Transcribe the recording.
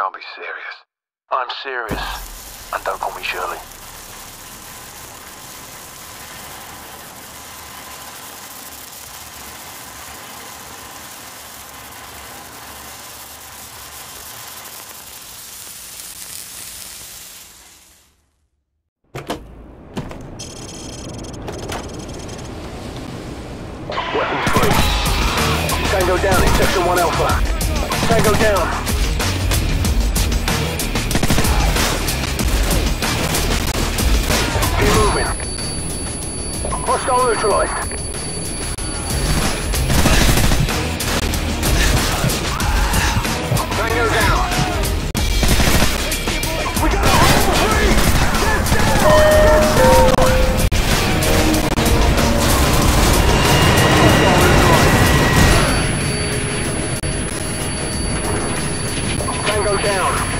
can't be serious. I'm serious. And don't call me Shirley. Tango down in Section 1 Alpha. Tango down. Keep moving. Hostile neutralized. Tango down. We got a hostile! Down.